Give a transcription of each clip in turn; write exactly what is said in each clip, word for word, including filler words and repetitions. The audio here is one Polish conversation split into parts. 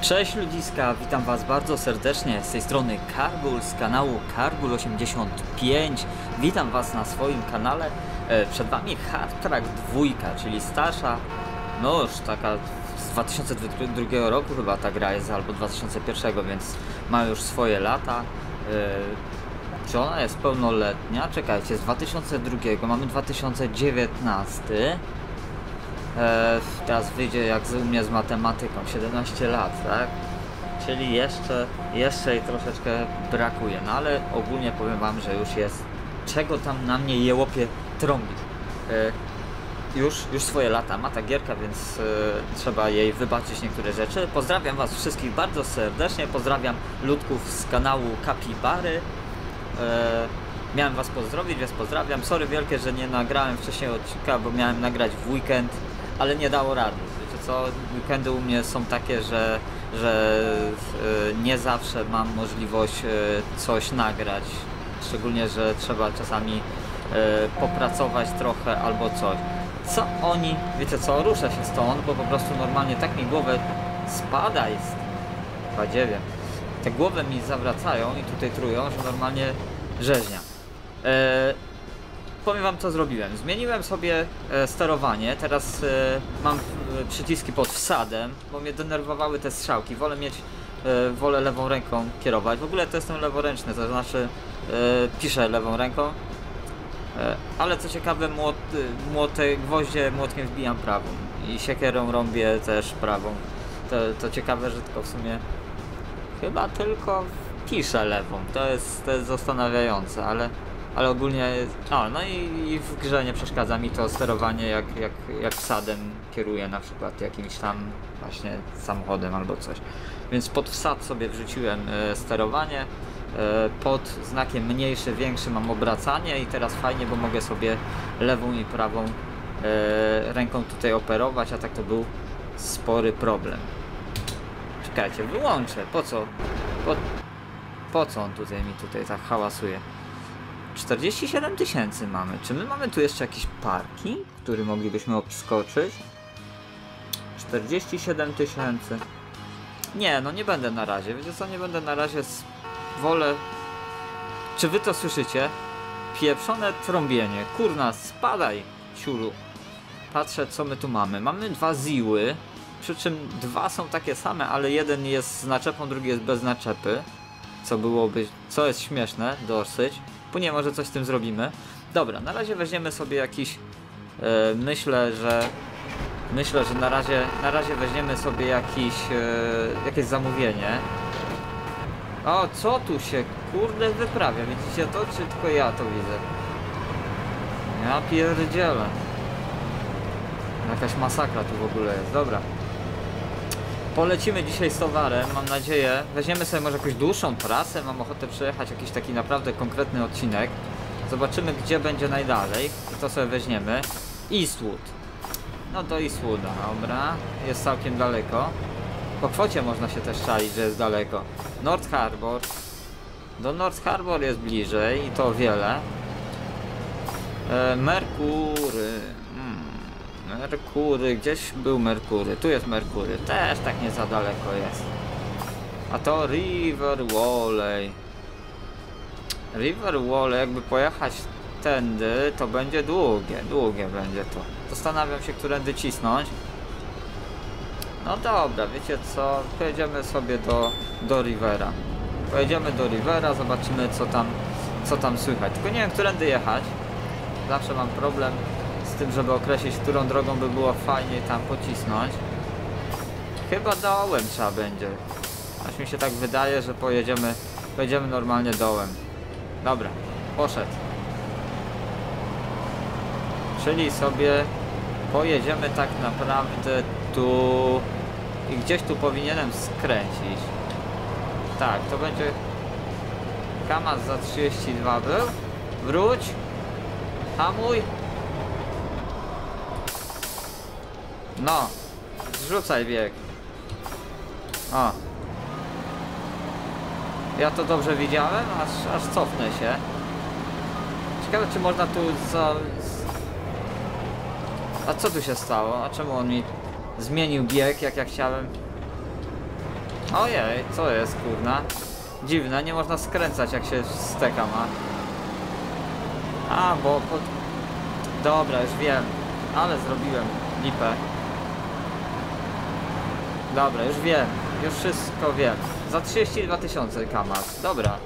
Cześć ludziska, witam was bardzo serdecznie, z tej strony Kargul z kanału Kargul osiemdziesiąt pięć. Witam was na swoim kanale. Przed wami Hard Truck dwa, czyli starsza, no już taka z dwa tysiące drugiego roku chyba ta gra jest, albo dwa tysiące pierwszego, więc ma już swoje lata. Czy ona jest pełnoletnia? Czekajcie, z dwa tysiące drugiego mamy dwa tysiące dziewiętnasty. E, teraz wyjdzie jak z, u mnie z matematyką, siedemnaście lat, tak? Czyli jeszcze, jeszcze jej troszeczkę brakuje, no ale ogólnie powiem wam, że już jest, czego tam na mnie jełopie trąbi. E, już, już swoje lata ma ta gierka, więc e, trzeba jej wybaczyć niektóre rzeczy. Pozdrawiam was wszystkich bardzo serdecznie, pozdrawiam ludków z kanału Kapibary. E, miałem was pozdrowić, więc pozdrawiam. Sorry wielkie, że nie nagrałem wcześniej odcinka, bo miałem nagrać w weekend, ale nie dało rady. Wiecie co, weekendy u mnie są takie, że, że nie zawsze mam możliwość coś nagrać. Szczególnie, że trzeba czasami popracować trochę albo coś. Co oni, wiecie co, ruszę się stąd, bo po prostu normalnie tak mi głowę spada jest. Chyba nie wiem. Te głowy mi zawracają i tutaj trują, że normalnie rzeźnia. Eee... Powiem wam co zrobiłem. Zmieniłem sobie e, sterowanie, teraz e, mam e, przyciski pod wsadem, bo mnie denerwowały te strzałki. Wolę mieć, e, wolę lewą ręką kierować. W ogóle to jestem leworęczny, to znaczy e, piszę lewą ręką, e, ale co ciekawe młot, młote, gwoździe młotkiem wbijam prawą i siekierą rąbię też prawą. To, to ciekawe, że tylko w sumie chyba tylko piszę lewą. To jest, to jest zastanawiające, ale... Ale ogólnie, a, no i, i w grze nie przeszkadza mi to sterowanie, jak, jak, jak wsadem kieruję na przykład jakimś tam właśnie samochodem albo coś. Więc pod wsad sobie wrzuciłem e, sterowanie, e, pod znakiem mniejszy, większy mam obracanie i teraz fajnie, bo mogę sobie lewą i prawą e, ręką tutaj operować, a tak to był spory problem. Czekajcie, wyłączę, po co? Po, po co on tutaj mi tutaj tak hałasuje? czterdzieści siedem tysięcy mamy. Czy my mamy tu jeszcze jakieś parki, które moglibyśmy obskoczyć? czterdzieści siedem tysięcy. Nie, no nie będę na razie. Wiecie co, nie będę na razie. Wolę... Czy wy to słyszycie? Pieprzone trąbienie. Kurna, spadaj, ciulu. Patrzę, co my tu mamy. Mamy dwa ziły. Przy czym dwa są takie same, ale jeden jest z naczepą, drugi jest bez naczepy. Co byłoby... Co jest śmieszne dosyć. Później może coś z tym zrobimy. Dobra, na razie weźmiemy sobie jakiś... Yy, myślę, że... Myślę, że na razie, na razie weźmiemy sobie jakiś, yy, jakieś zamówienie. O, co tu się kurde wyprawia? Widzicie to, czy tylko ja to widzę? Ja pierdzielę. Jakaś masakra tu w ogóle jest. Dobra. Polecimy dzisiaj z towarem, mam nadzieję. Weźmiemy sobie może jakąś dłuższą trasę, mam ochotę przejechać jakiś taki naprawdę konkretny odcinek. Zobaczymy, gdzie będzie najdalej i to sobie weźmiemy. Eastwood. No to Eastwooda, dobra. Jest całkiem daleko. Po kwocie można się też czaić, że jest daleko. North Harbor. Do North Harbor jest bliżej i to wiele. E, Merkury. Merkury, gdzieś był Merkury, tu jest Merkury, też tak nie za daleko jest. A to River Wall. River Wall, jakby pojechać tędy, to będzie długie, długie będzie to. Zastanawiam się, którędy cisnąć. No dobra, wiecie co, pojedziemy sobie do, do Rivera. Pojedziemy do Rivera, zobaczymy co tam, co tam słychać. Tylko nie wiem, którędy jechać. Zawsze mam problem z tym, żeby określić, którą drogą by było fajnie tam pocisnąć. Chyba dołem trzeba będzie. Aż mi się tak wydaje, że pojedziemy, pojedziemy normalnie dołem. Dobra, poszedł. Czyli sobie pojedziemy tak naprawdę tu i gdzieś tu powinienem skręcić. Tak, to będzie Kamaz za trzydzieści dwa był. Wróć. Hamuj. No, zrzucaj bieg. O. Ja to dobrze widziałem, aż, aż cofnę się. Ciekawe, czy można tu za... A co tu się stało? A czemu on mi zmienił bieg, jak ja chciałem? Ojej, co jest kurna? Dziwne, nie można skręcać jak się steka ma. A, bo... Pod... Dobra, już wiem. Ale zrobiłem lipę. Dobra, już wiem. Już wszystko wiem. Za trzydzieści dwa tysiące Kamaz. Dobra.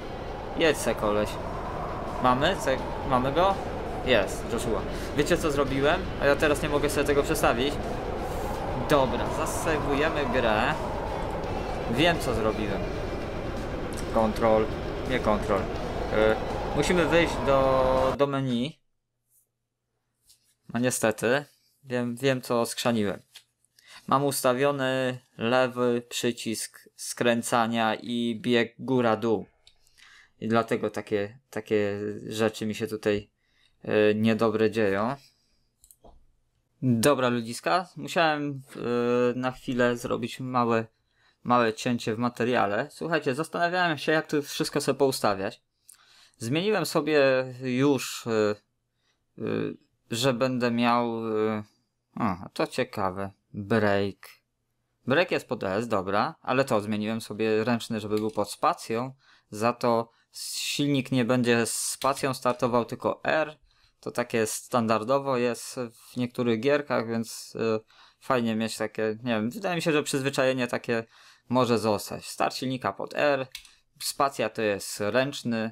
Jedź se koleś. Mamy? Se... Mamy go? Jest, Joshua. Wiecie co zrobiłem? A ja teraz nie mogę sobie tego przestawić. Dobra, zasejwujemy grę. Wiem co zrobiłem. Kontrol, nie kontrol. Yy, musimy wyjść do, do menu. No niestety. Wiem, wiem co skrzaniłem. Mam ustawiony lewy przycisk skręcania i bieg góra-dół. I dlatego takie, takie rzeczy mi się tutaj yy, niedobre dzieją. Dobra ludziska, musiałem yy, na chwilę zrobić małe, małe cięcie w materiale. Słuchajcie, zastanawiałem się jak tu wszystko sobie poustawiać. Zmieniłem sobie już, yy, yy, że będę miał... Yy, a, to ciekawe. Break. Break jest pod S, dobra, ale to zmieniłem sobie ręczny, żeby był pod spacją. Za to silnik nie będzie z spacją startował, tylko R. To takie standardowo jest w niektórych gierkach, więc yy, fajnie mieć takie, nie wiem, wydaje mi się, że przyzwyczajenie takie może zostać. Start silnika pod R, spacja to jest ręczny.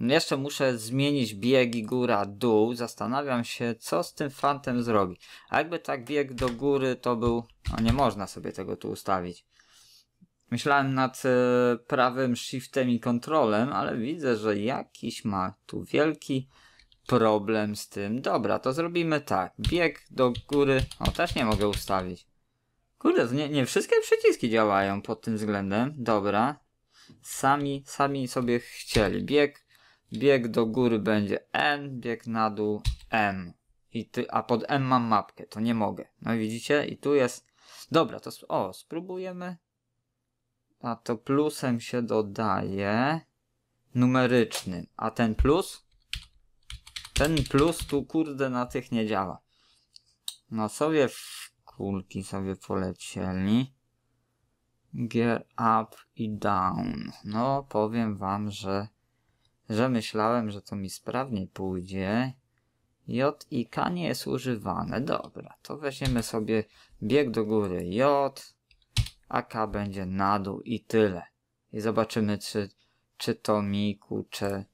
Jeszcze muszę zmienić biegi góra-dół, zastanawiam się co z tym fantem zrobi. A jakby tak bieg do góry to był, no nie można sobie tego tu ustawić. Myślałem nad yy, prawym shiftem i kontrolem, ale widzę, że jakiś ma tu wielki problem z tym. Dobra, to zrobimy tak. Bieg do góry. O, też nie mogę ustawić. Kurde, nie, nie wszystkie przyciski działają pod tym względem. Dobra. Sami, sami sobie chcieli. Bieg, bieg do góry będzie N, bieg na dół M. I ty, a pod M mam mapkę, to nie mogę. No i widzicie? I tu jest... Dobra, to... O, spróbujemy. A to plusem się dodaje numeryczny. A ten plus... Ten plus tu kurde na tych nie działa. No sobie w kulki sobie polecieli. Gear up i down. No powiem wam, że, że myślałem, że to mi sprawniej pójdzie. J i K nie jest używane. Dobra, to weźmiemy sobie bieg do góry J, a K będzie na dół i tyle. I zobaczymy czy, czy to mi kurczę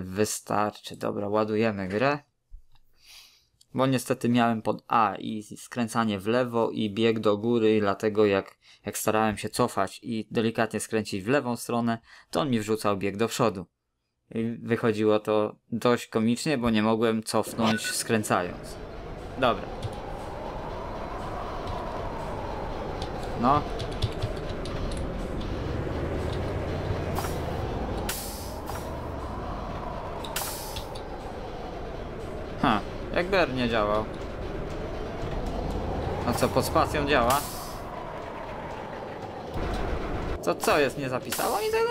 wystarczy. Dobra, ładujemy grę. Bo niestety miałem pod A i skręcanie w lewo i bieg do góry i dlatego jak, jak starałem się cofać i delikatnie skręcić w lewą stronę, to on mi wrzucał bieg do przodu. I wychodziło to dość komicznie, bo nie mogłem cofnąć skręcając. Dobra. No. Ha, jak B R nie działał. A co, pod spacją działa? Co, co jest, nie zapisało mi tego?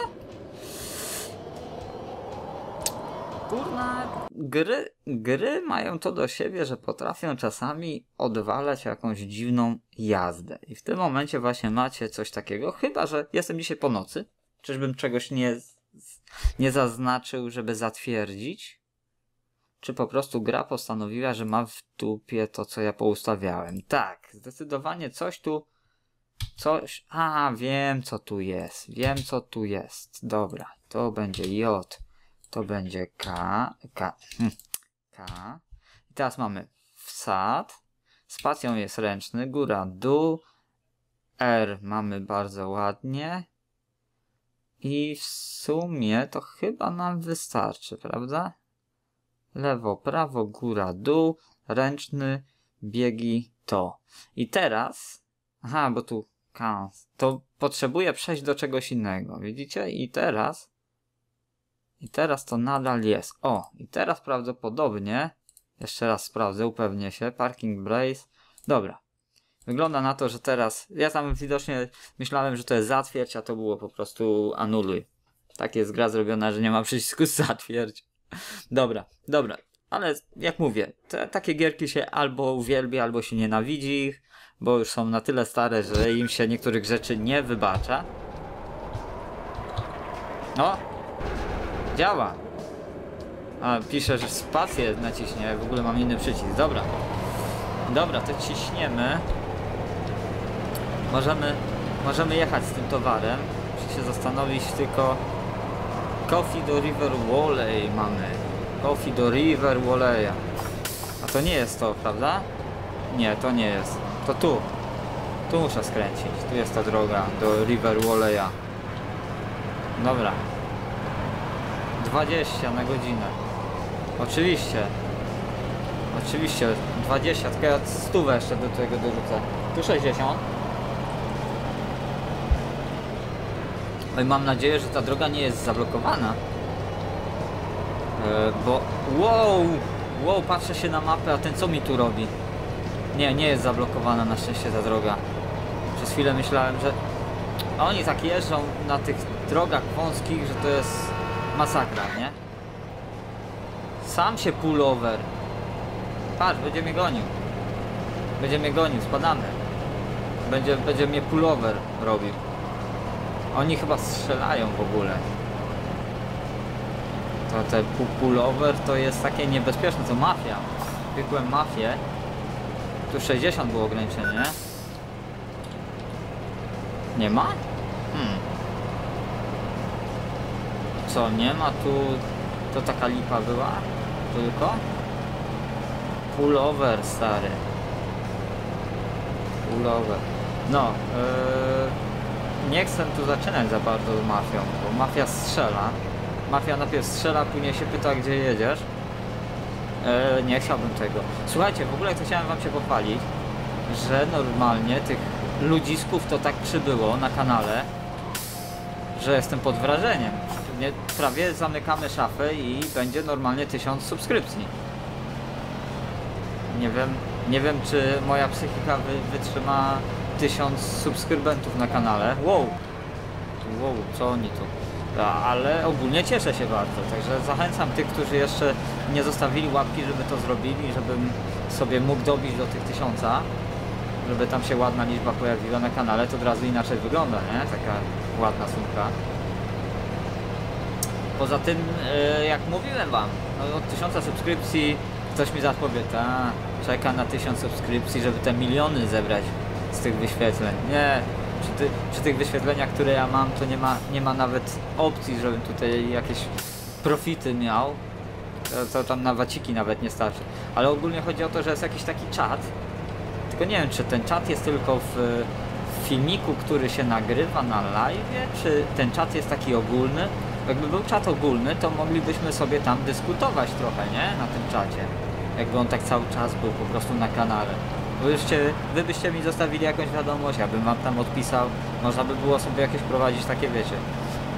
Kurna, gry, gry mają to do siebie, że potrafią czasami odwalać jakąś dziwną jazdę. I w tym momencie właśnie macie coś takiego, chyba że jestem dzisiaj po nocy. Czyżbym czegoś nie, nie zaznaczył, żeby zatwierdzić? Czy po prostu gra postanowiła, że ma w dupie to, co ja poustawiałem? Tak, zdecydowanie coś tu... Coś... A, wiem co tu jest. Wiem co tu jest. Dobra, to będzie J. To będzie K. K. K. I teraz mamy wsad. Spacją jest ręczny. Góra, dół. R mamy bardzo ładnie. I w sumie to chyba nam wystarczy, prawda? Lewo, prawo, góra, dół, ręczny, biegi, to. I teraz, aha, bo tu kans, to potrzebuję przejść do czegoś innego, widzicie? I teraz, i teraz to nadal jest. O, i teraz prawdopodobnie, jeszcze raz sprawdzę, upewnię się, parking brace, dobra. Wygląda na to, że teraz, ja tam widocznie myślałem, że to jest zatwierdź, a to było po prostu anuluj. Tak jest gra zrobiona, że nie ma przycisku zatwierdź. Dobra, dobra, ale jak mówię, te, takie gierki się albo uwielbia, albo się nienawidzi ich, bo już są na tyle stare, że im się niektórych rzeczy nie wybacza. No! Działa! A, pisze, że spację naciśnie, w ogóle mam inny przycisk. Dobra. Dobra, to ciśniemy. Możemy, możemy jechać z tym towarem. Muszę się zastanowić tylko... Coffee do River Wall mamy. Coffee do River Wall. A to nie jest to, prawda? Nie, to nie jest. To tu. Tu muszę skręcić. Tu jest ta droga do River Wall. Dobra. dwadzieścia na godzinę. Oczywiście. Oczywiście. dwadzieścia, tylko ja sto jeszcze do tego dorzucę. Tu sześćdziesiąt. Oj, mam nadzieję, że ta droga nie jest zablokowana. Yy, bo... Wow! Wow, patrzę się na mapę, a ten co mi tu robi? Nie, nie jest zablokowana na szczęście ta droga. Przez chwilę myślałem, że... Oni tak jeżdżą na tych drogach wąskich, że to jest masakra, nie? Sam się pullover. Patrz, będzie mnie gonił. Będzie mnie gonił, spadamy. Będzie, będzie mnie pullover robił. Oni chyba strzelają w ogóle. To te pullover to jest takie niebezpieczne, to mafia. Biegłem mafię. Tu sześćdziesiąt było ograniczenie. Nie ma? Hmm. Co, nie ma tu... To taka lipa była? Tylko? Pullover, stary. Pullover. No, yy... nie chcę tu zaczynać za bardzo z mafią, bo mafia strzela. Mafia najpierw strzela, później się pyta, gdzie jedziesz. Eee, nie chciałbym tego. Słuchajcie, w ogóle chciałem wam się pochwalić, że normalnie tych ludzisków to tak przybyło na kanale, że jestem pod wrażeniem. Prawie zamykamy szafę i będzie normalnie tysiąc subskrypcji. Nie wiem, nie wiem czy moja psychika wy, wytrzyma... tysiąc subskrybentów na kanale. Wow! Wow, co oni tu? Ale ogólnie cieszę się bardzo, także zachęcam tych, którzy jeszcze nie zostawili łapki, żeby to zrobili, żebym sobie mógł dobić do tych tysiąca, żeby tam się ładna liczba pojawiła na kanale, to od razu inaczej wygląda, nie? Taka ładna sumka. Poza tym, jak mówiłem wam, od tysiąca subskrypcji ktoś mi zaraz powie, ta, czeka na tysiąc subskrypcji, żeby te miliony zebrać z tych wyświetleń. Nie, przy, ty, przy tych wyświetleniach, które ja mam, to nie ma, nie ma nawet opcji, żebym tutaj jakieś profity miał. To, to tam na waciki nawet nie starczy. Ale ogólnie chodzi o to, że jest jakiś taki czat. Tylko nie wiem, czy ten czat jest tylko w, w filmiku, który się nagrywa na live'ie, czy ten czat jest taki ogólny. Jakby był czat ogólny, to moglibyśmy sobie tam dyskutować trochę, nie? Na tym czacie. Jakby on tak cały czas był po prostu na kanale. Byście, wy byście mi zostawili jakąś wiadomość, ja bym wam tam odpisał. Można by było sobie jakieś prowadzić takie, wiecie,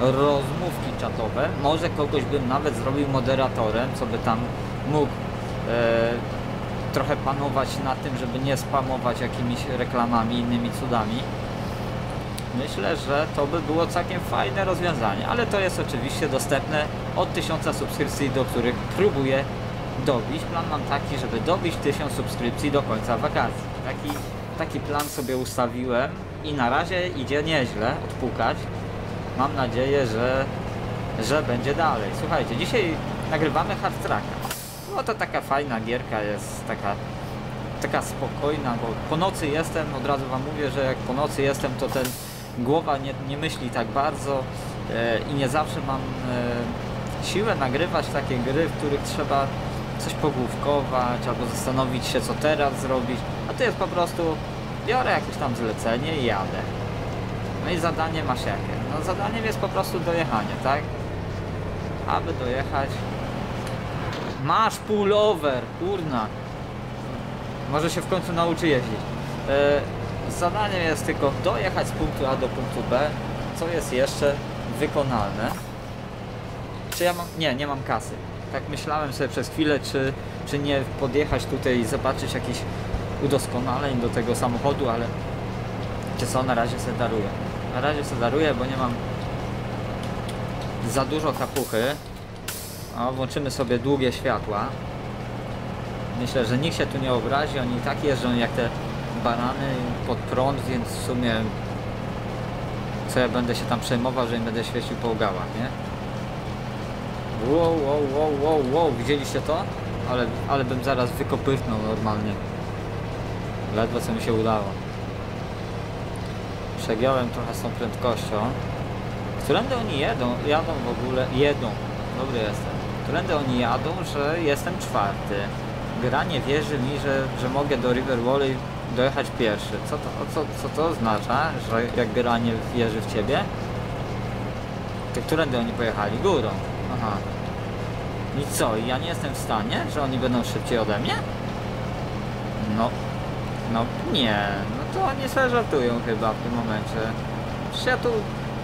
rozmówki czatowe. Może kogoś bym nawet zrobił moderatorem, co by tam mógł e, trochę panować na tym, żeby nie spamować jakimiś reklamami, innymi cudami. Myślę, że to by było całkiem fajne rozwiązanie, ale to jest oczywiście dostępne od tysiąca subskrypcji, do których próbuję dobić. Plan mam taki, żeby dobić tysiąc subskrypcji do końca wakacji. Taki, taki plan sobie ustawiłem i na razie idzie nieźle odpukać. Mam nadzieję, że, że będzie dalej. Słuchajcie, dzisiaj nagrywamy Hard Trucka. No to taka fajna gierka jest, taka, taka spokojna, bo po nocy jestem, od razu wam mówię, że jak po nocy jestem, to ten głowa nie, nie myśli tak bardzo e, i nie zawsze mam e, siłę nagrywać takie gry, w których trzeba coś pogłówkować, albo zastanowić się, co teraz zrobić, a to jest po prostu biorę jakieś tam zlecenie i jadę. No i zadanie masz jakie? No zadaniem jest po prostu dojechanie, tak? Aby dojechać... Masz pullover, kurna! Może się w końcu nauczy jeździć. Yy, zadaniem jest tylko dojechać z punktu A do punktu B, co jest jeszcze wykonalne. Czy ja mam... Nie, nie mam kasy. Tak myślałem sobie przez chwilę, czy, czy nie podjechać tutaj i zobaczyć jakiś udoskonaleń do tego samochodu, ale czy co, na razie se daruję. Na razie se daruję, bo nie mam za dużo kapuchy. O, włączymy sobie długie światła. Myślę, że nikt się tu nie obrazi, oni i tak jeżdżą jak te barany pod prąd, więc w sumie co ja będę się tam przejmował, że nie będę świecił po ugałach, nie? Wow, wow, wow, wow, wow, widzieliście to? Ale, ale bym zaraz wykopychnął normalnie. Ledwo co mi się udało. Przegiąłem trochę z tą prędkością. Którędy oni jedą? Jadą w ogóle... Jedą. Dobry jestem. Którędy oni jadą, że jestem czwarty. Gra nie wierzy mi, że, że mogę do River Wall i dojechać pierwszy. Co to, co, co to oznacza, że jak gra nie wierzy w ciebie? To którędy oni pojechali? Górą. Aha. I co? Ja nie jestem w stanie? Że oni będą szybciej ode mnie? No... No nie, no to oni sobie żartują chyba w tym momencie. Przecież ja tu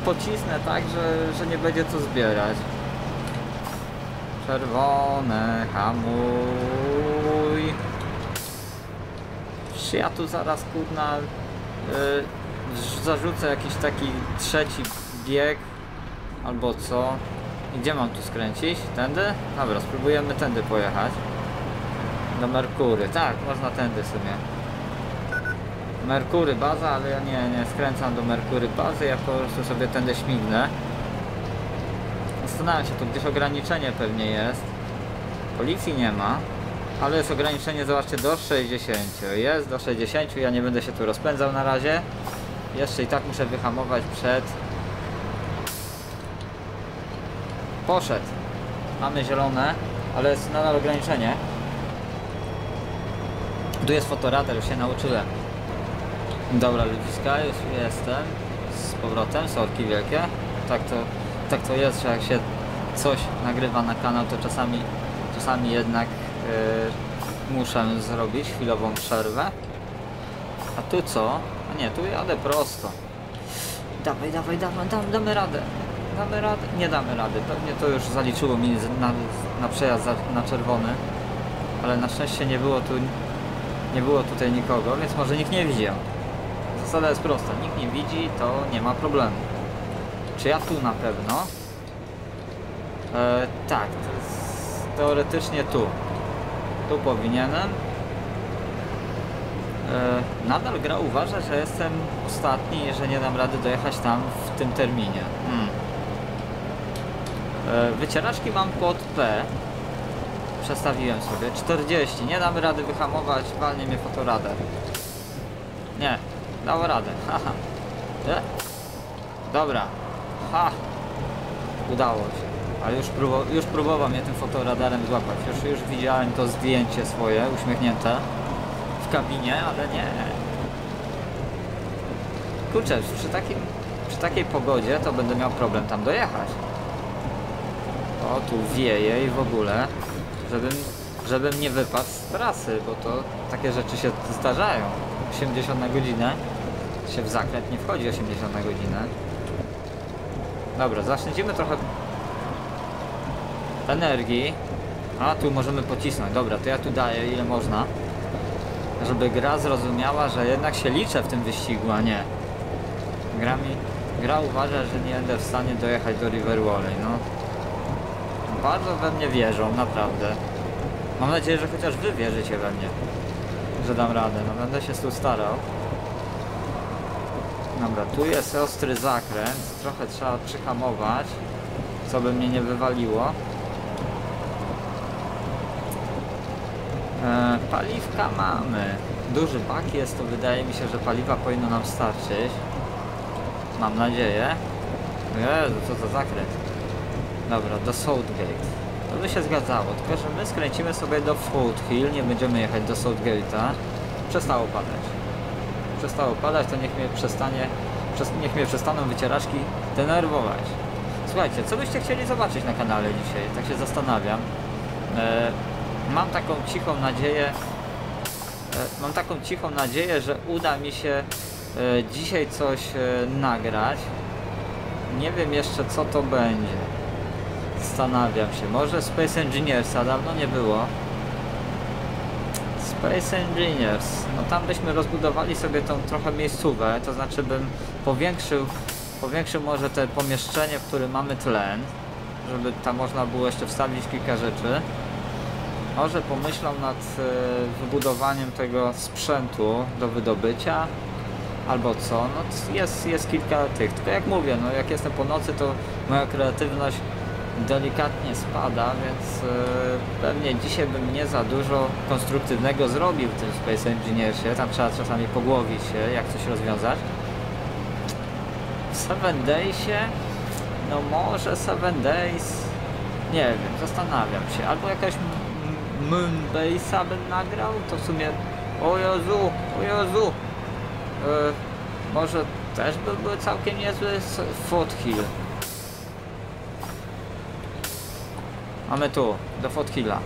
pocisnę tak, że, że nie będzie co zbierać. Czerwone, hamuj. Przecież ja tu zaraz kurna yy, zarzucę jakiś taki trzeci bieg albo co. I gdzie mam tu skręcić? Tędy? Dobra, spróbujemy tędy pojechać. Do Merkury, tak, można tędy sobie. Merkury baza, ale ja nie, nie skręcam do Merkury bazy, ja po prostu sobie tędy śmignę. Zastanawiam się, tu gdzieś ograniczenie pewnie jest. Policji nie ma, ale jest ograniczenie, zobaczcie, do sześćdziesięciu. Jest do sześćdziesięciu, ja nie będę się tu rozpędzał na razie. Jeszcze i tak muszę wyhamować przed... Poszedł. Mamy zielone, ale jest nadal ograniczenie. Tu jest fotoradar, już się nauczyłem. Dobra ludziska, już jestem z powrotem, sorki wielkie, tak to, tak to jest, że jak się coś nagrywa na kanał, to czasami, czasami jednak yy, muszę zrobić chwilową przerwę. A tu co? A nie, tu jadę prosto. Dawaj, dawaj, dawaj, dam, damy radę, damy radę, nie damy rady, pewnie to już zaliczyło mi na, na przejazd za, na czerwony, ale na szczęście nie było tu, nie było tutaj nikogo, więc może nikt nie widział. Zasada jest prosta, nikt nie widzi, to nie ma problemu. Czy ja tu na pewno? E, tak, to jest teoretycznie tu. Tu powinienem. E, nadal gra uważa, że jestem ostatni i że nie dam rady dojechać tam w tym terminie. Hmm. E, wycieraczki mam pod P. Przestawiłem sobie. czterdzieści. Nie dam rady wyhamować, walnie mnie fotoradar. Nie. Dało radę, haha. E? Dobra, ha! Udało się. A już, próbo, już próbował mnie tym fotoradarem złapać. Już, już widziałem to zdjęcie swoje, uśmiechnięte w kabinie, ale nie. Kurczę, przy, takim, przy takiej pogodzie to będę miał problem tam dojechać. O, tu wieje i w ogóle, żebym, żebym nie wypadł z trasy, bo to takie rzeczy się zdarzają. osiemdziesiąt na godzinę się w zakręt nie wchodzi, osiemdziesiąt na godzinę. Dobra, zaszczędzimy trochę energii. A tu możemy pocisnąć. Dobra, to ja tu daję ile można, żeby gra zrozumiała, że jednak się liczę w tym wyścigu, a nie gra, mi... gra uważa, że nie będę w stanie dojechać do River Wall. No bardzo we mnie wierzą, naprawdę. Mam nadzieję, że chociaż wy wierzycie we mnie, że dam radę, no będę się tu starał. Dobra, tu jest ostry zakręt, trochę trzeba przyhamować, co by mnie nie wywaliło. E, paliwka mamy, duży bak jest, to wydaje mi się, że paliwa powinno nam starczyć, mam nadzieję. Jezu, co za zakręt. Dobra, do Southgate. To by się zgadzało, tylko że my skręcimy sobie do Foothill, nie będziemy jechać do Southgate'a. Przestało padać. Przestało padać, to niech mnie przestanie, niech mnie przestaną wycieraczki denerwować. Słuchajcie, co byście chcieli zobaczyć na kanale dzisiaj? Tak się zastanawiam. E, mam taką cichą nadzieję, e, mam taką cichą nadzieję, że uda mi się e, dzisiaj coś e, nagrać. Nie wiem jeszcze, co to będzie. Zastanawiam się, może Space Engineersa dawno nie było. Space Engineers, no tam byśmy rozbudowali sobie tą trochę miejscówę, to znaczy bym powiększył, powiększył może te pomieszczenie, w którym mamy tlen, żeby tam można było jeszcze wstawić kilka rzeczy. Może pomyślą nad y, wybudowaniem tego sprzętu do wydobycia. albo co, no jest, jest kilka tych, tylko jak mówię, no jak jestem po nocy, to moja kreatywność delikatnie spada, więc yy, pewnie dzisiaj bym nie za dużo konstruktywnego zrobił w tym Space Engineersie, tam trzeba czasami pogłowić się, jak coś rozwiązać. W Seven Daysie, no może Seven Days, nie wiem, zastanawiam się, albo jakaś Moonbase'a bym nagrał, to w sumie, o Jezu, o Jezu, yy, może też by były całkiem niezły Foothill. Mamy tu, do Foothilla.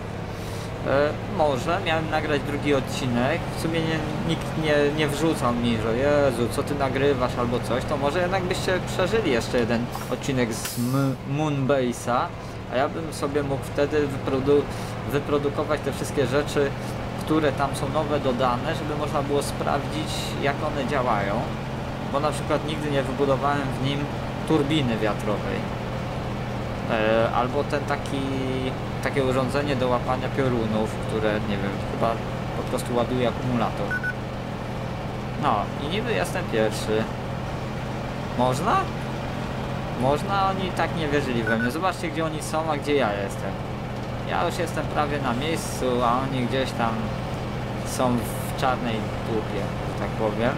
Yy, może miałem nagrać drugi odcinek, w sumie nie, nikt nie, nie wrzucał mi, że Jezu, co ty nagrywasz albo coś, to może jednak byście przeżyli jeszcze jeden odcinek z Moonbase'a, a ja bym sobie mógł wtedy wyprodu wyprodukować te wszystkie rzeczy, które tam są nowe dodane, żeby można było sprawdzić, jak one działają, bo na przykład nigdy nie wybudowałem w nim turbiny wiatrowej. Albo ten taki, takie urządzenie do łapania piorunów, które, nie wiem, chyba po prostu ładuje akumulator. No i niby jestem pierwszy. Można? Można? Oni tak nie wierzyli we mnie. Zobaczcie, gdzie oni są, a gdzie ja jestem. Ja już jestem prawie na miejscu, a oni gdzieś tam są w czarnej dupie, że tak powiem.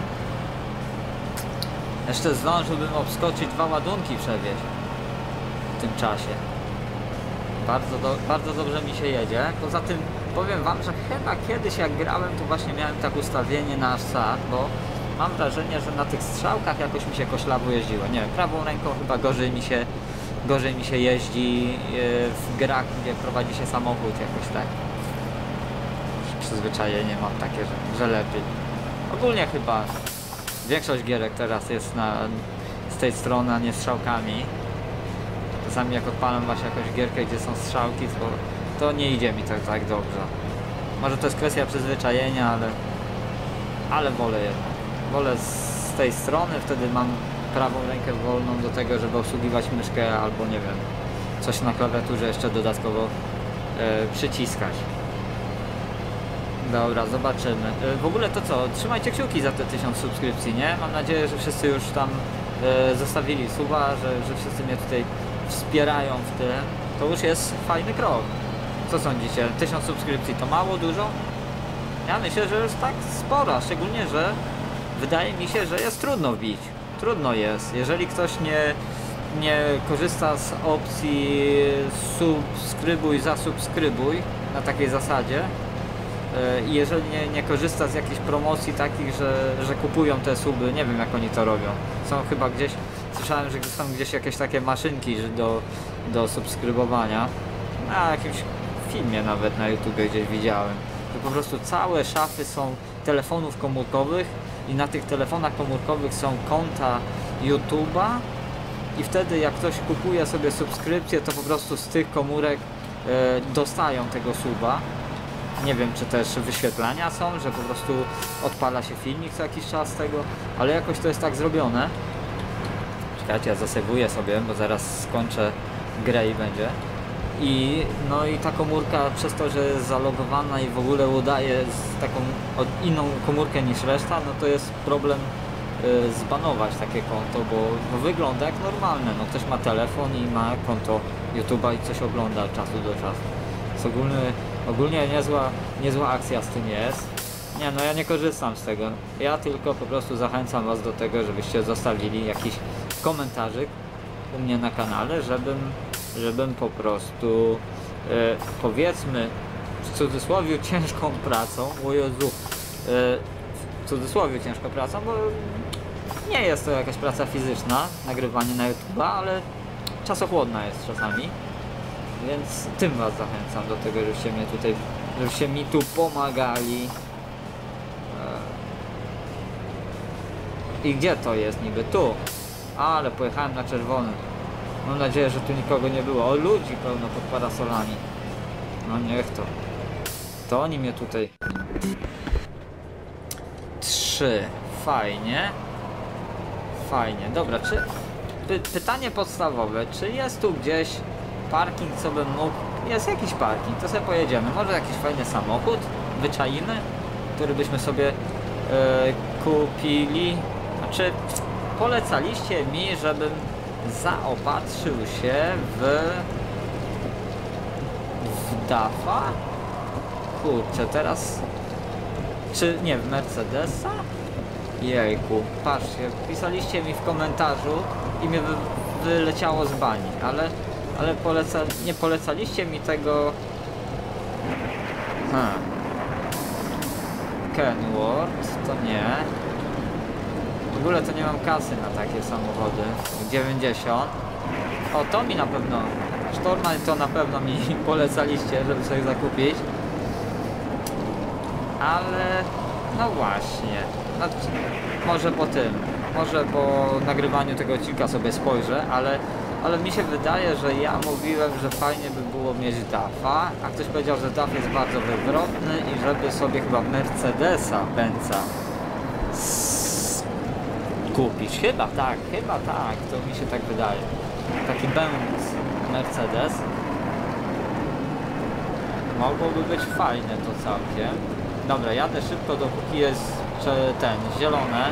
Jeszcze zdążyłbym obskoczyć dwa ładunki przewieźć w tym czasie. Bardzo, do, bardzo dobrze mi się jedzie. Poza tym powiem wam, że chyba kiedyś jak grałem, to właśnie miałem tak ustawienie na start, bo mam wrażenie, że na tych strzałkach jakoś mi się koślawo jeździło. Nie wiem, prawą ręką chyba gorzej mi się, gorzej mi się jeździ w grach, gdzie prowadzi się samochód jakoś tak. Przyzwyczajenie mam takie, że, że lepiej. Ogólnie chyba większość gierek teraz jest na, z tej strony, a nie strzałkami. Czasami jak odpalam właśnie jakąś gierkę, gdzie są strzałki, to, to nie idzie mi tak, tak dobrze. Może to jest kwestia przyzwyczajenia, ale, ale wolę jednak. Wolę z tej strony, wtedy mam prawą rękę wolną do tego, żeby obsługiwać myszkę albo nie wiem, coś na klawiaturze jeszcze dodatkowo e, przyciskać. Dobra, zobaczymy. E, w ogóle to co, trzymajcie kciuki za te tysiąc subskrypcji, nie? Mam nadzieję, że wszyscy już tam e, zostawili suba, że, że wszyscy mnie tutaj wspierają w tyle, to już jest fajny krok. Co sądzicie? tysiąc subskrypcji to mało, dużo? Ja myślę, że jest tak sporo, szczególnie, że wydaje mi się, że jest trudno wbić. Trudno jest. Jeżeli ktoś nie, nie korzysta z opcji subskrybuj, zasubskrybuj na takiej zasadzie i jeżeli nie, nie korzysta z jakichś promocji takich, że, że kupują te suby, nie wiem jak oni to robią. Są chyba gdzieś, słyszałem, że są gdzieś jakieś takie maszynki do, do subskrybowania. Na jakimś filmie nawet na YouTube gdzieś widziałem, że po prostu całe szafy są telefonów komórkowych i na tych telefonach komórkowych są konta YouTube'a i wtedy jak ktoś kupuje sobie subskrypcję, to po prostu z tych komórek e, dostają tego suba. Nie wiem, czy też wyświetlania są, że po prostu odpala się filmik co jakiś czas z tego, ale jakoś to jest tak zrobione. Czekajcie, ja zasewuję sobie, bo zaraz skończę grę i będzie. I no i ta komórka przez to, że jest zalogowana i w ogóle udaje z taką inną komórkę niż reszta, no to jest problem y, zbanować takie konto, bo no, wygląda jak normalne. No ktoś ma telefon i ma konto YouTube'a i coś ogląda od czasu do czasu. Jest ogólny, ogólnie niezła, niezła akcja z tym jest. Nie, no ja nie korzystam z tego. Ja tylko po prostu zachęcam was do tego, żebyście zostawili jakiś komentarzyk u mnie na kanale, żebym, żebym po prostu e, powiedzmy w cudzysłowie ciężką pracą, o Jezu, e, w cudzysłowie ciężką pracą, bo nie jest to jakaś praca fizyczna, nagrywanie na YouTube'a, ale czasochłodna jest czasami, więc tym was zachęcam do tego, żebyście mnie tutaj, żebyście mi tu pomagali. E, I gdzie to jest niby? Tu. Ale pojechałem na czerwonym. Mam nadzieję, że tu nikogo nie było. O, ludzi pełno pod parasolami. No niech to. To oni mnie tutaj... Trzy. Fajnie. Fajnie. Dobra, czy... Py pytanie podstawowe. Czy jest tu gdzieś parking, co bym mógł... Jest jakiś parking, to sobie pojedziemy. Może jakiś fajny samochód wyczajimy, który byśmy sobie yy, kupili. Znaczy, polecaliście mi, żebym zaopatrzył się w... w dafa? Kurczę, teraz... Czy nie, w Mercedesa? Jejku, patrzcie, pisaliście mi w komentarzu i mnie wy, wyleciało z bani, ale, ale poleca, nie polecaliście mi tego... Hmm. Kenworth, to nie. W ogóle to nie mam kasy na takie samochody. dziewięćdziesiąt. O, to mi na pewno... Sztorna to na pewno mi polecaliście, żeby sobie zakupić. Ale... no właśnie. No, może po tym. Może po nagrywaniu tego odcinka sobie spojrzę, ale... ale mi się wydaje, że ja mówiłem, że fajnie by było mieć dafa, a ktoś powiedział, że daf jest bardzo wywrotny i żeby sobie chyba Mercedesa Benza kupić. Chyba tak, chyba tak, to mi się tak wydaje. Taki Benz Mercedes mogłoby być fajne to całkiem. Dobra, jadę szybko, dopóki jest ten zielone.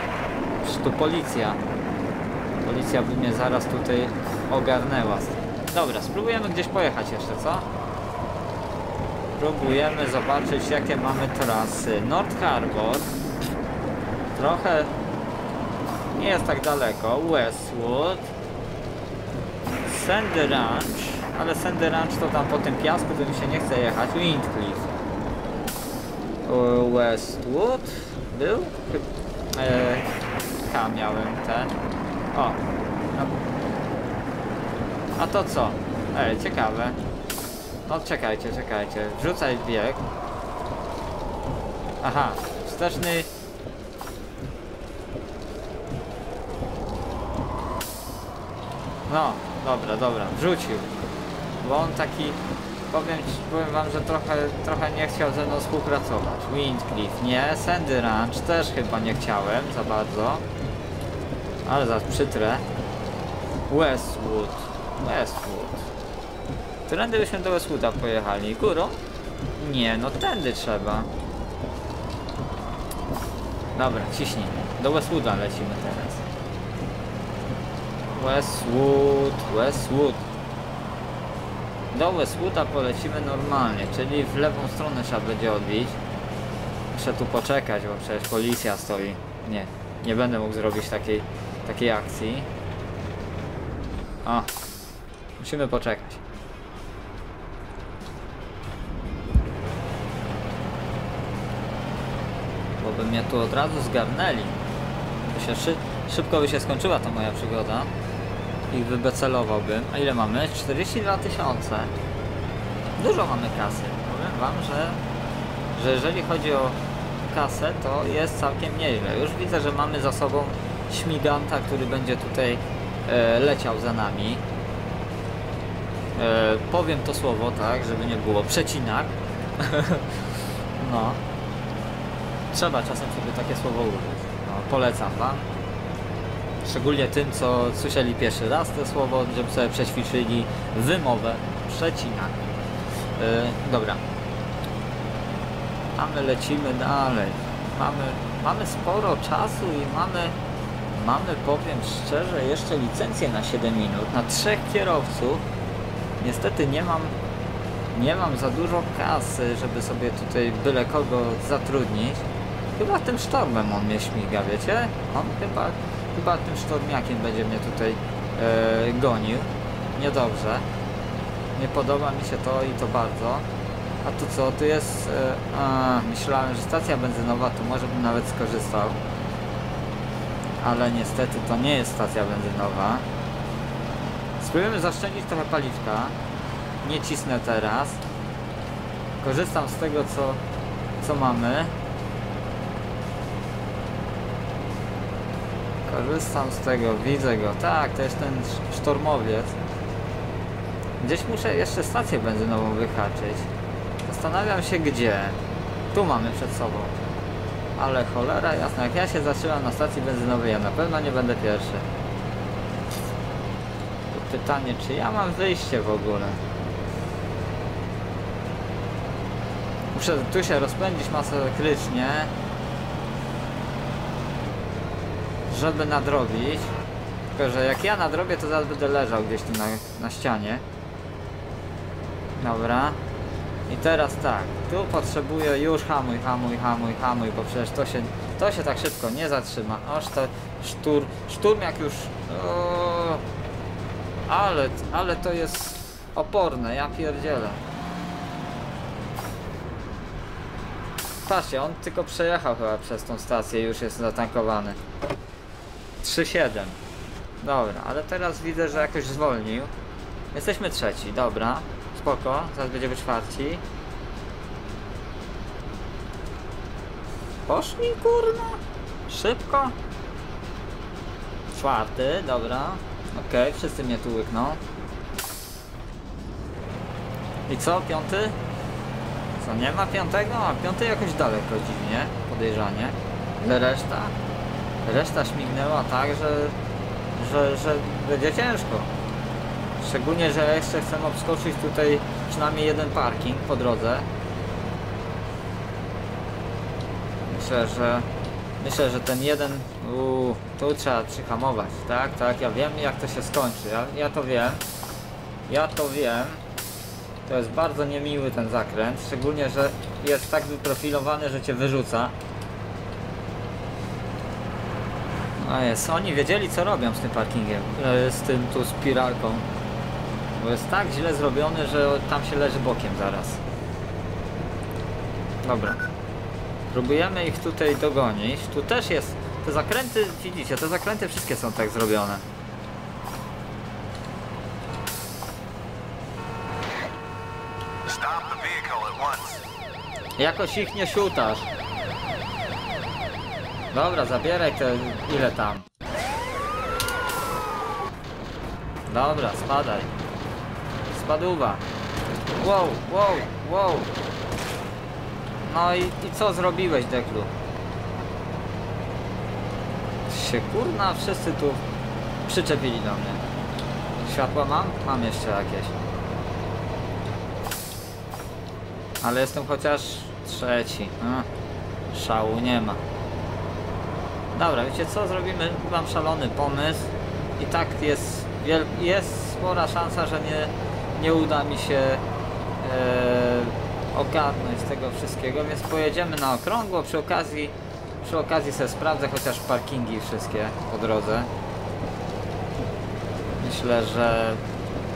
Przecież tu policja. Policja by mnie zaraz tutaj ogarnęła. Dobra, spróbujemy gdzieś pojechać jeszcze, co? Próbujemy zobaczyć, jakie mamy trasy. North Harbor. Trochę nie jest tak daleko. Westwood. Sand Ranch. Ale Sand Ranch to tam po tym piasku, to mi się nie chce jechać. Windcliffe. Westwood był? Eee, tam miałem ten. O. A to co? Ej, ciekawe. No czekajcie, czekajcie. Wrzucaj bieg. Aha, wsteczny. No, dobra, dobra, wrzucił. Bo on taki, powiem, powiem wam, że trochę, trochę nie chciał ze mną współpracować. Windcliffe, nie. Sand Ranch też chyba nie chciałem za bardzo. Ale zaraz przytrę. Westwood. Westwood. Którędy byśmy do Westwooda pojechali? Górą? Nie, no tędy trzeba. Dobra, ciśnij. Do Westwooda lecimy teraz. Westwood, Westwood. Do Westwooda polecimy normalnie, czyli w lewą stronę trzeba będzie odbić. Muszę tu poczekać, bo przecież policja stoi. Nie, nie będę mógł zrobić takiej, takiej akcji. O. Musimy poczekać. Bo by mnie tu od razu zgarnęli. By się szy szybko by się skończyła ta moja przygoda. I wybecelowałbym. A ile mamy? czterdzieści dwa tysiące. Dużo mamy kasy. Powiem wam, że, że jeżeli chodzi o kasę, to jest całkiem nieźle. Już widzę, że mamy za sobą śmiganta, który będzie tutaj e, leciał za nami. E, powiem to słowo, tak, żeby nie było przecinak. No. Trzeba czasem sobie takie słowo użyć. No, polecam wam. Szczególnie tym, co słyszeli pierwszy raz to słowo, żeby sobie przećwiczyli wymowę przecinak. E, dobra. A my lecimy dalej. Mamy, mamy sporo czasu i mamy... Mamy, powiem szczerze, jeszcze licencję na siedem minut. Na trzech kierowców. Niestety nie mam, nie mam za dużo kasy, żeby sobie tutaj byle kogo zatrudnić. Chyba tym sztormem on mnie śmiga, wiecie? On chyba, chyba tym sztormiakiem będzie mnie tutaj e, gonił. Niedobrze. Nie podoba mi się to i to bardzo. A tu co? Tu jest... E, a, myślałem, że stacja benzynowa, tu może bym nawet skorzystał. Ale niestety to nie jest stacja benzynowa. Spróbujemy zaszczędzić trochę paliwka. Nie cisnę teraz. Korzystam z tego, co, co mamy. Korzystam z tego, widzę go. Tak, to jest ten sztormowiec. Gdzieś muszę jeszcze stację benzynową wyhaczyć. Zastanawiam się gdzie. Tu mamy przed sobą. Ale cholera jasna, jak ja się zatrzymam na stacji benzynowej, ja na pewno nie będę pierwszy. Pytanie, czy ja mam wyjście w ogóle? Muszę tu się rozpędzić masakrycznie, żeby nadrobić. Tylko że jak ja nadrobię, to zaraz będę leżał gdzieś tu na, na ścianie. Dobra. I teraz tak, tu potrzebuję już hamuj, hamuj, hamuj, hamuj, bo przecież to się, to się tak szybko nie zatrzyma. Oż to sztur, szturm jak już... O, ale, ale to jest oporne, ja pierdzielę. Patrzcie, on tylko przejechał chyba przez tą stację, już jest zatankowany. trzy siedem. Dobra, ale teraz widzę, że jakoś zwolnił. Jesteśmy trzeci, dobra. Spoko, zaraz będziemy czwarci. Poszli kurna! Szybko! Czwarty, dobra. Okej, okay, wszyscy mnie tu łykną. I co, piąty? Co, nie ma piątego? A piąty jakoś daleko dziwnie, podejrzanie. Ale reszta? Reszta śmignęła tak, że, że, że będzie ciężko. Szczególnie, że jeszcze chcemy obskoczyć tutaj przynajmniej jeden parking po drodze. Myślę, że... Myślę, że ten jeden... Uuu, tu trzeba przyhamować, tak? Tak, ja wiem jak to się skończy. Ja, ja to wiem. Ja to wiem. To jest bardzo niemiły ten zakręt. Szczególnie, że jest tak wyprofilowany, że cię wyrzuca. A jest, oni wiedzieli co robią z tym parkingiem. Z tym tu spiralką. Bo jest tak źle zrobiony, że tam się leży bokiem zaraz. Dobra. Próbujemy ich tutaj dogonić. Tu też jest... Te zakręty, widzicie, te zakręty wszystkie są tak zrobione. Jakoś ich nie siutasz. Dobra, zabieraj te... ile tam. Dobra, spadaj. Spadówa. Wow, wow, wow. No i, i co zrobiłeś, Deklu? Się kurna, wszyscy tu przyczepili do mnie. Światła mam? Mam jeszcze jakieś. Ale jestem chociaż trzeci. A, szału nie ma. Dobra, wiecie co? Zrobimy wam szalony pomysł. I tak jest, jest spora szansa, że nie, nie uda mi się e, ogarnąć tego wszystkiego, więc pojedziemy na okrągło. Przy okazji, przy okazji sobie sprawdzę chociaż parkingi wszystkie po drodze. Myślę, że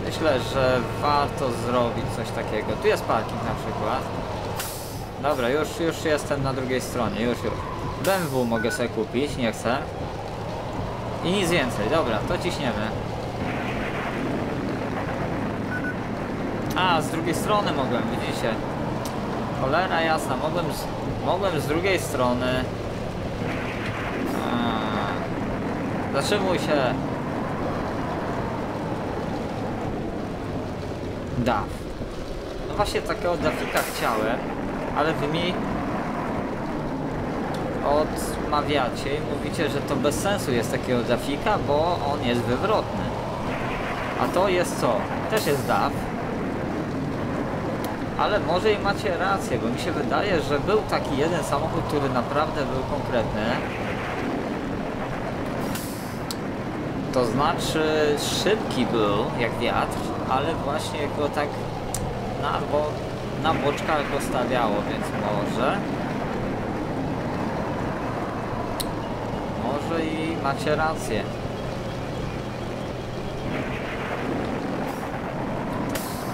myślę, że warto zrobić coś takiego. Tu jest parking na przykład. Dobra, już, już jestem na drugiej stronie, już, już. B M W mogę sobie kupić, nie chcę. I nic więcej, dobra, to ciśniemy. A, z drugiej strony mogłem, widzicie. Cholera jasna, mogłem z, mogłem z drugiej strony. A, zatrzymuj się. D A F. No właśnie takiego D A F-ika chciałem, ale wy mi... odmawiacie i mówicie, że to bez sensu jest takiego D A F-ika, bo on jest wywrotny. A to jest co? Też jest D A F. Ale może i macie rację, bo mi się wydaje, że był taki jeden samochód, który naprawdę był konkretny. To znaczy szybki był, jak wiatr, ale właśnie go tak na, bo, na boczkach go stawiało, więc może... i macie rację.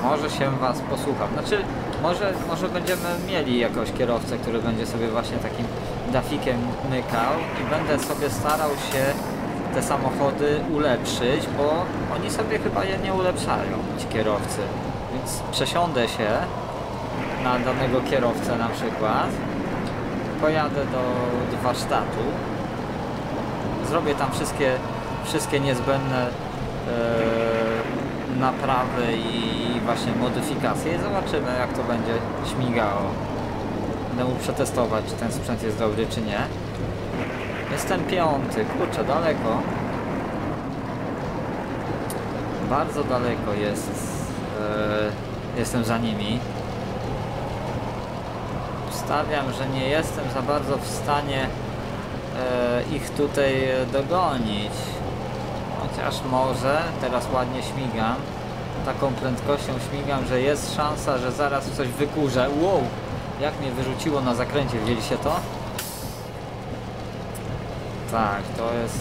Może się was posłucham. Znaczy, może, może będziemy mieli jakiegoś kierowcę, który będzie sobie właśnie takim dafikiem mykał i będę sobie starał się te samochody ulepszyć, bo oni sobie chyba je nie ulepszają, ci kierowcy. Więc przesiądę się na danego kierowcę na przykład. Pojadę do, do warsztatu. Zrobię tam wszystkie, wszystkie niezbędne e, naprawy i właśnie modyfikacje i zobaczymy jak to będzie śmigało. Będę mógł przetestować czy ten sprzęt jest dobry czy nie. Jestem piąty, kurczę daleko. Bardzo daleko jest. E, jestem za nimi. Stawiam, że nie jestem za bardzo w stanie e, ich tutaj dogonić. Chociaż może, teraz ładnie śmigam. Taką prędkością śmigam, że jest szansa, że zaraz coś wykurzę. Wow! Jak mnie wyrzuciło na zakręcie, widzieliście to? Tak, to jest...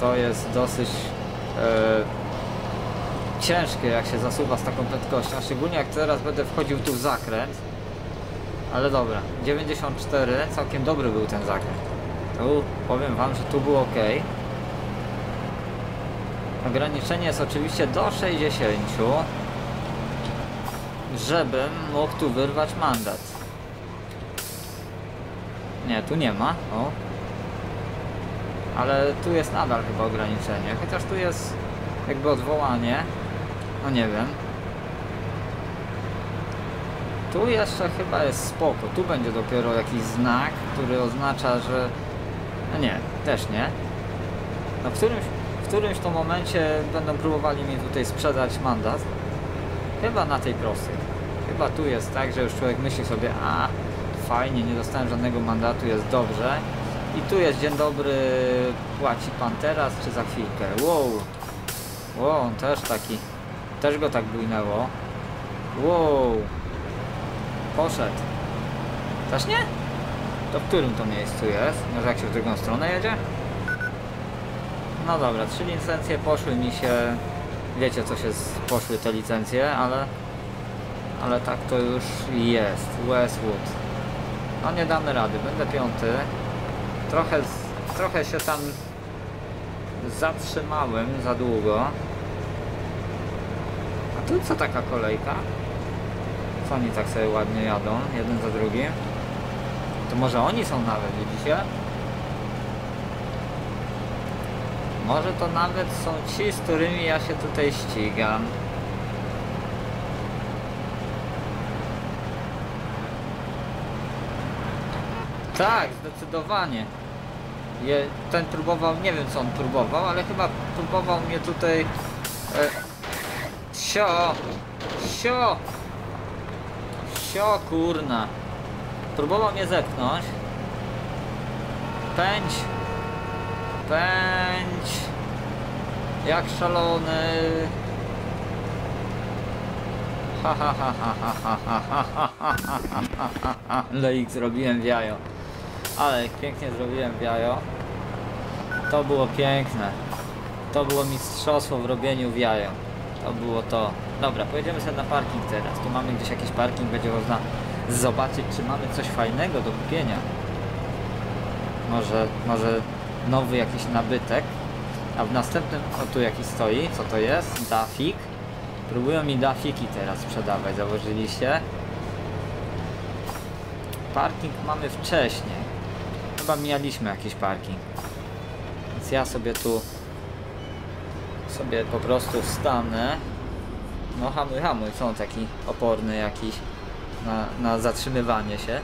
To jest dosyć... E, ciężkie, jak się zasuwa z taką prędkością, szczególnie jak teraz będę wchodził tu w zakręt. Ale dobra, dziewięćdziesiąt cztery, całkiem dobry był ten zakręt. Tu powiem wam, że tu było ok. Ograniczenie jest oczywiście do sześćdziesięciu, żebym mógł tu wyrwać mandat. Nie, tu nie ma, o. Ale tu jest nadal chyba ograniczenie, chociaż tu jest jakby odwołanie. No nie wiem. Tu jeszcze chyba jest spoko. Tu będzie dopiero jakiś znak, który oznacza, że... No nie, też nie. No w którymś, w którymś to momencie będą próbowali mi tutaj sprzedać mandat. Chyba na tej prostej. Chyba tu jest tak, że już człowiek myśli sobie, a fajnie, nie dostałem żadnego mandatu, jest dobrze. I tu jest dzień dobry, płaci pan teraz czy za chwilkę. Wow. Wow, on też taki... Też go tak bujnęło. Wow. Poszedł. Też nie? To w którym to miejscu jest? Może jak się w drugą stronę jedzie? No dobra, trzy licencje poszły mi się... Wiecie co się z... poszły te licencje, ale... Ale tak to już jest. Westwood. No nie damy rady, będę piąty. Trochę, z... Trochę się tam... zatrzymałem za długo. A tu co taka kolejka? Co oni tak sobie ładnie jadą, jeden za drugim? To może oni są nawet, widzicie? Może to nawet są ci, z którymi ja się tutaj ścigam. Tak, zdecydowanie. Je, ten próbował, nie wiem co on próbował, ale chyba próbował mnie tutaj... E, sio! Sio! Sio kurna! Próbował mnie zepchnąć. Pędź! Pędź! Jak szalony! Ha ha ha ha ha ha ha ha ha ha ha ha ha. Leik zrobiłem w jajo. Ale pięknie zrobiłem w jajo. To było piękne. To było mistrzostwo w robieniu w jajo. To było to. Dobra, pojedziemy sobie na parking teraz. Tu mamy gdzieś jakiś parking, będzie można zobaczyć, czy mamy coś fajnego do kupienia. Może, może nowy jakiś nabytek. A w następnym... O, tu jakiś stoi. Co to jest? Dafik. Próbują mi dafiki teraz sprzedawać, założyliście. Parking mamy wcześniej. Chyba mijaliśmy jakiś parking. Więc ja sobie tu sobie po prostu wstanę. No hamuj, hamuj, są taki oporny jakiś na, na zatrzymywanie się.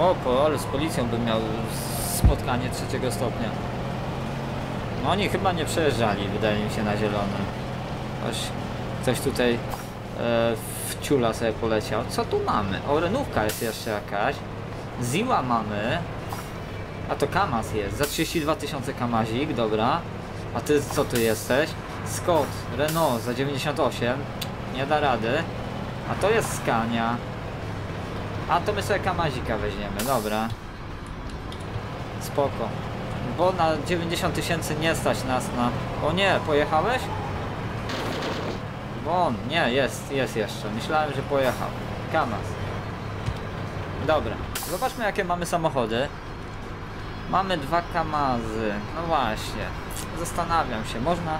Opo, ale z policją bym miał spotkanie trzeciego stopnia. No oni chyba nie przejeżdżali, wydaje mi się, na zielonym. Ktoś, ktoś tutaj e, wciula sobie poleciał. Co tu mamy? O, renówka jest jeszcze jakaś. Ziła mamy. A to Kamaz jest. Za trzydzieści dwa tysiące Kamazik, dobra. A ty co tu jesteś? Scott, Renault za dziewięćdziesiąt osiem. Nie da rady. A to jest Skania. A to my sobie Kamazika weźmiemy, dobra. Spoko. Bo na dziewięćdziesiąt tysięcy nie stać nas na... O nie, pojechałeś? Bo on, nie, jest, jest jeszcze. Myślałem, że pojechał. Kamaz. Dobra. Zobaczmy, jakie mamy samochody. Mamy dwa Kamazy. No właśnie. Zastanawiam się. Można,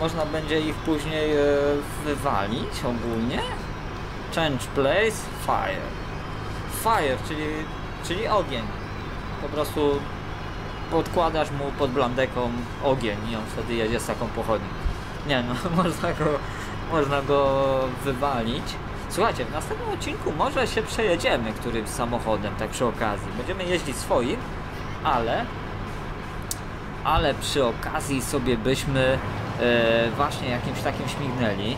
można będzie ich później yy, wywalić ogólnie. Change place. Fire. Fire, czyli, czyli ogień. Po prostu podkładasz mu pod blandeką ogień i on wtedy jedzie z taką pochodnią. Nie no, można go... Można go wywalić. Słuchajcie, w następnym odcinku może się przejedziemy którymś samochodem, tak przy okazji. Będziemy jeździć swoim, ale... Ale przy okazji sobie byśmy e, właśnie jakimś takim śmignęli.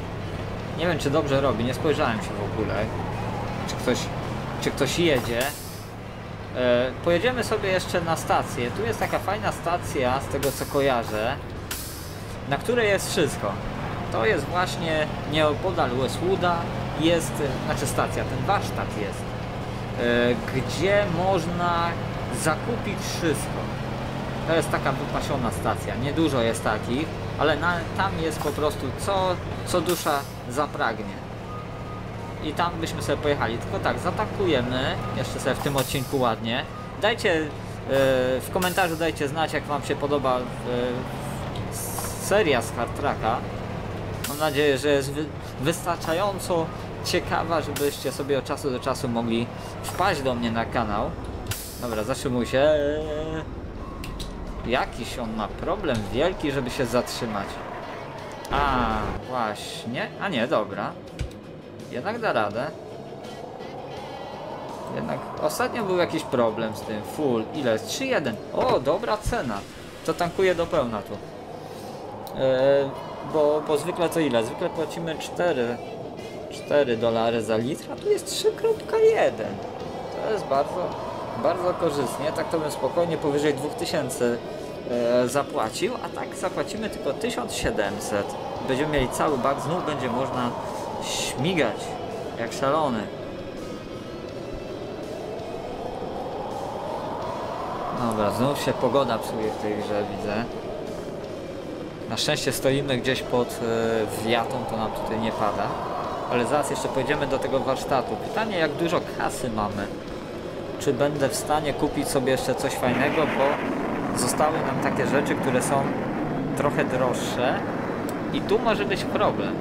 Nie wiem, czy dobrze robi, nie spojrzałem się w ogóle. Czy ktoś, czy ktoś jedzie. Pojedziemy sobie jeszcze na stację. Tu jest taka fajna stacja, z tego co kojarzę, na której jest wszystko. To jest właśnie nieopodal Westwooda, jest, znaczy stacja, ten warsztat jest, gdzie można zakupić wszystko. To jest taka wypasiona stacja, niedużo jest takich, ale na, tam jest po prostu co, co dusza zapragnie. I tam byśmy sobie pojechali, tylko tak, zatankujemy jeszcze sobie w tym odcinku ładnie. Dajcie yy, w komentarzu, dajcie znać, jak wam się podoba yy, seria z Hard Trucka. Mam nadzieję, że jest wy wystarczająco ciekawa, żebyście sobie od czasu do czasu mogli wpaść do mnie na kanał. Dobra, zatrzymuj się. Eee, jakiś on ma problem wielki, żeby się zatrzymać. A, właśnie. A nie, dobra. Jednak da radę. Jednak ostatnio był jakiś problem z tym. Full, ile jest? trzy jeden. O, dobra cena. To tankuję do pełna tu. Eee, bo, bo zwykle to ile? Zwykle płacimy cztery dolary za litr, a tu jest trzy przecinek jeden. To jest bardzo, bardzo korzystnie. Tak to bym spokojnie powyżej dwa tysiące e, zapłacił, a tak zapłacimy tylko tysiąc siedemset. Będziemy mieli cały bak, znów będzie można śmigać jak szalony. Dobra, znów się pogoda psuje w tej grze, widzę. Na szczęście stoimy gdzieś pod y, wiatą, to nam tutaj nie pada. Ale zaraz jeszcze pojedziemy do tego warsztatu. Pytanie, jak dużo kasy mamy. Czy będę w stanie kupić sobie jeszcze coś fajnego, bo zostały nam takie rzeczy, które są trochę droższe. I tu może być problem.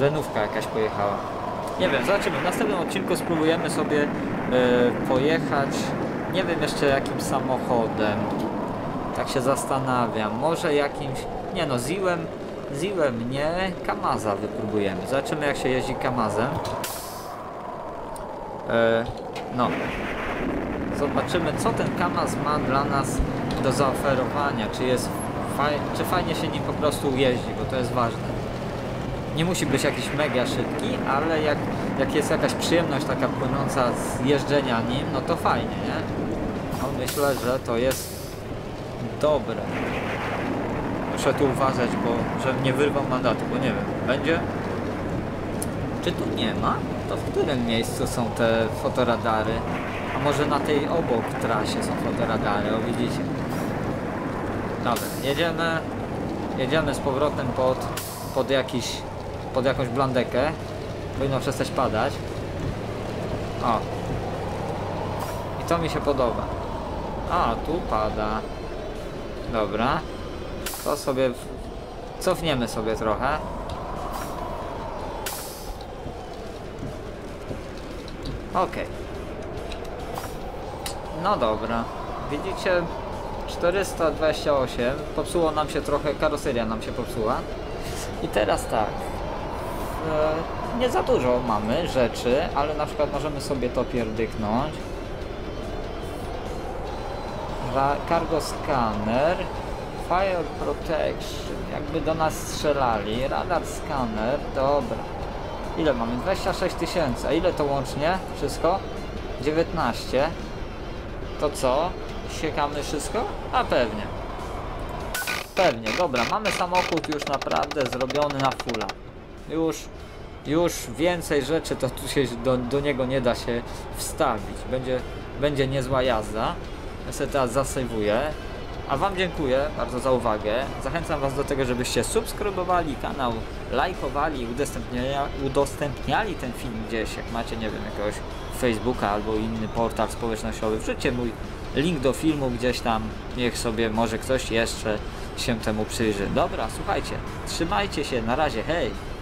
Renówka jakaś pojechała. Nie wiem, zobaczymy. W następnym odcinku spróbujemy sobie y, pojechać. Nie wiem jeszcze jakim samochodem. Tak się zastanawiam. Może jakimś... Nie no, ziłem... Ziłem nie. Kamaza wypróbujemy. Zobaczymy, jak się jeździ Kamazem. E, no. Zobaczymy, co ten Kamaz ma dla nas do zaoferowania. Czy jest... Faj, czy fajnie się nim po prostu jeździ, bo to jest ważne. Nie musi być jakiś mega szybki, ale jak, jak jest jakaś przyjemność taka płynąca z jeżdżenia nim, no to fajnie, nie? No, myślę, że to jest dobre. Muszę tu uważać, bo żebym nie wyrwał mandatu, bo nie wiem, będzie? Czy tu nie ma? To w którym miejscu są te fotoradary? A może na tej obok trasie są fotoradary, o widzicie? Dobra, jedziemy, jedziemy z powrotem pod, pod, jakiś, pod jakąś blandekę. Powinno przestać padać. O. I to mi się podoba. A, tu pada. Dobra. To sobie... Cofniemy sobie trochę. Okej. Okay. No dobra. Widzicie? czterysta dwadzieścia osiem. Popsuło nam się trochę, karoseria nam się popsuła. I teraz tak. E, nie za dużo mamy rzeczy, ale na przykład możemy sobie to pierdyknąć. Cargo scanner. Fire protection, jakby do nas strzelali, radar scanner, dobra. Ile mamy? dwadzieścia sześć tysięcy, a ile to łącznie? Wszystko? dziewiętnaście. To co? Siekamy wszystko? A pewnie. Pewnie, dobra, mamy samochód już naprawdę zrobiony na fulla. Już, już więcej rzeczy to tu się do, do niego nie da się wstawić. Będzie, będzie niezła jazda. Ja sobie teraz zasejwuję. A wam dziękuję bardzo za uwagę. Zachęcam was do tego, żebyście subskrybowali kanał, lajkowali i udostępniali, udostępniali ten film gdzieś, jak macie, nie wiem, jakiegoś Facebooka albo inny portal społecznościowy. Wrzućcie mój link do filmu gdzieś tam, niech sobie może ktoś jeszcze się temu przyjrzy. Dobra, słuchajcie, trzymajcie się, na razie, hej!